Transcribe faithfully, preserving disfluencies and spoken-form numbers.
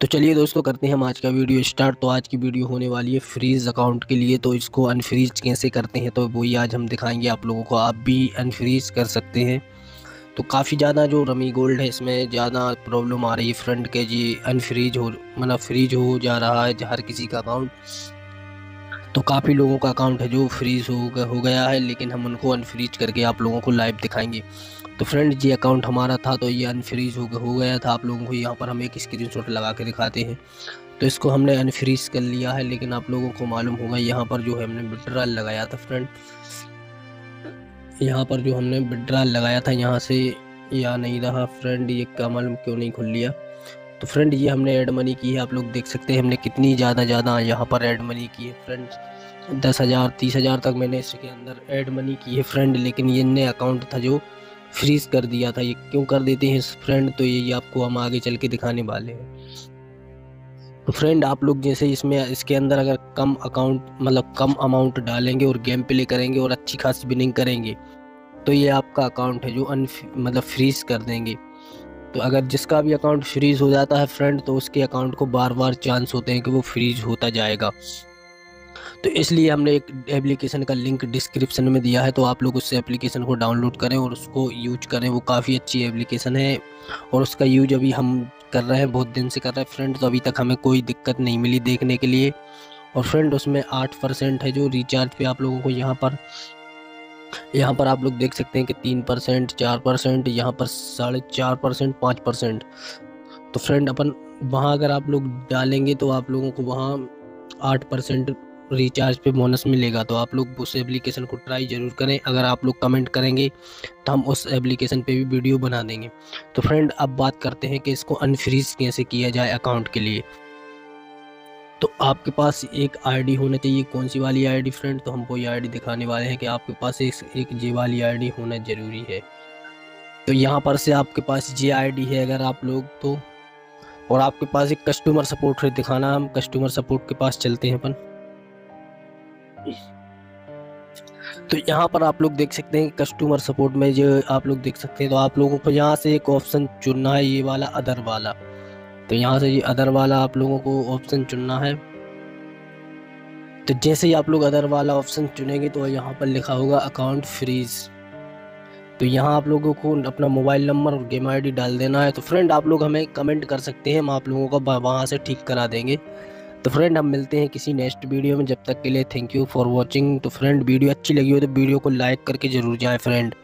तो चलिए दोस्तों करते हैं हम आज का वीडियो स्टार्ट। तो आज की वीडियो होने वाली है फ्रीज़ अकाउंट के लिए, तो इसको अनफ्रीज कैसे करते हैं तो वही आज हम दिखाएंगे आप लोगों को। आप भी अनफ्रीज कर सकते हैं। तो काफ़ी ज़्यादा जो रमी गोल्ड है इसमें ज़्यादा प्रॉब्लम आ रही है फ्रंट के जी, अनफ्रीज हो मतलब फ्रीज हो जा रहा है हर किसी का अकाउंट। तो काफ़ी लोगों का अकाउंट है जो फ्रीज हो हो गया है, लेकिन हम उनको अनफ्रीज करके आप लोगों को लाइव दिखाएंगे। तो फ्रेंड्स ये अकाउंट हमारा था तो ये अनफ्रीज हो हो गया था। आप लोगों को यहाँ पर हम एक स्क्रीनशॉट लगा के दिखाते हैं। तो इसको हमने अनफ्रीज कर लिया है, लेकिन आप लोगों को मालूम होगा यहाँ पर जो हमने विड्रॉल लगाया था फ्रेंड, यहाँ पर जो हमने विड्रॉल लगाया था यहाँ से या नहीं रहा फ्रेंड, ये क्या मालूम क्यों नहीं खुल लिया। तो फ्रेंड ये हमने ऐड मनी की है, आप लोग देख सकते हैं हमने कितनी ज़्यादा ज़्यादा यहाँ पर ऐड मनी की है फ्रेंड। दस हज़ार तीस हज़ार तक मैंने इसके अंदर ऐड मनी की है फ्रेंड, लेकिन ये नया अकाउंट था जो फ्रीज़ कर दिया था। ये क्यों कर देते हैं फ्रेंड, तो ये आपको हम आगे चल के दिखाने वाले हैं। तो फ्रेंड आप लोग जैसे इसमें इसके अंदर अगर कम अकाउंट मतलब कम अमाउंट डालेंगे और गेम प्ले करेंगे और अच्छी खासी विनिंग करेंगे तो ये आपका अकाउंट है जो अन मतलब फ्रीज़ कर देंगे। तो अगर जिसका भी अकाउंट फ्रीज़ हो जाता है फ्रेंड तो उसके अकाउंट को बार बार चांस होते हैं कि वो फ्रीज होता जाएगा। तो इसलिए हमने एक एप्लीकेशन का लिंक डिस्क्रिप्शन में दिया है, तो आप लोग उस एप्लीकेशन को डाउनलोड करें और उसको यूज करें। वो काफ़ी अच्छी एप्लीकेशन है और उसका यूज अभी हम कर रहे हैं, बहुत दिन से कर रहे हैं फ्रेंड। तो अभी तक हमें कोई दिक्कत नहीं मिली देखने के लिए। और फ्रेंड उसमें आठ परसेंट है जो रिचार्ज पे आप लोगों को यहाँ पर यहाँ पर आप लोग देख सकते हैं कि तीन परसेंट चार परसेंट यहाँ पर साढ़े चार परसेंट पाँच परसेंट। तो फ्रेंड अपन वहाँ अगर आप लोग डालेंगे तो आप लोगों को वहाँ आठ परसेंट रिचार्ज पे बोनस मिलेगा। तो आप लोग उस एप्लीकेशन को ट्राई ज़रूर करें। अगर आप लोग कमेंट करेंगे तो हम उस एप्लीकेशन पे भी वीडियो बना देंगे। तो फ्रेंड अब बात करते हैं कि इसको अनफ्रीज कैसे किया जाए अकाउंट के लिए। तो आपके पास एक आईडी होना चाहिए, कौन सी वाली आईडी फ्रेंड, तो हम कोई आईडी दिखाने वाले हैं कि आपके पास एक जे वाली आईडी होना ज़रूरी है। तो यहाँ पर से आपके पास जे आईडी है अगर आप लोग तो, और आपके पास एक कस्टमर सपोर्ट है दिखाना। हम कस्टमर सपोर्ट के पास चलते हैं अपन। तो यहाँ पर आप लोग देख सकते हैं कस्टमर सपोर्ट में जो आप लोग देख सकते हैं, तो आप लोगों को यहाँ से एक ऑप्शन चुनना है, ये वाला अदर वाला। तो यहाँ से ये अदर वाला आप लोगों को ऑप्शन चुनना है। तो जैसे ही आप लोग अदर वाला ऑप्शन चुनेंगे तो यहाँ पर लिखा होगा अकाउंट फ्रीज। तो यहाँ आप लोगों को अपना मोबाइल नंबर और गेम आई डी डाल देना है। तो फ्रेंड आप लोग हमें कमेंट कर सकते हैं, हम आप लोगों का वहाँ से ठीक करा देंगे। तो फ्रेंड हम मिलते हैं किसी नेक्स्ट वीडियो में, जब तक के लिए थैंक यू फॉर वॉचिंग। तो फ्रेंड वीडियो अच्छी लगी हो तो वीडियो को लाइक करके ज़रूर जाएं फ्रेंड।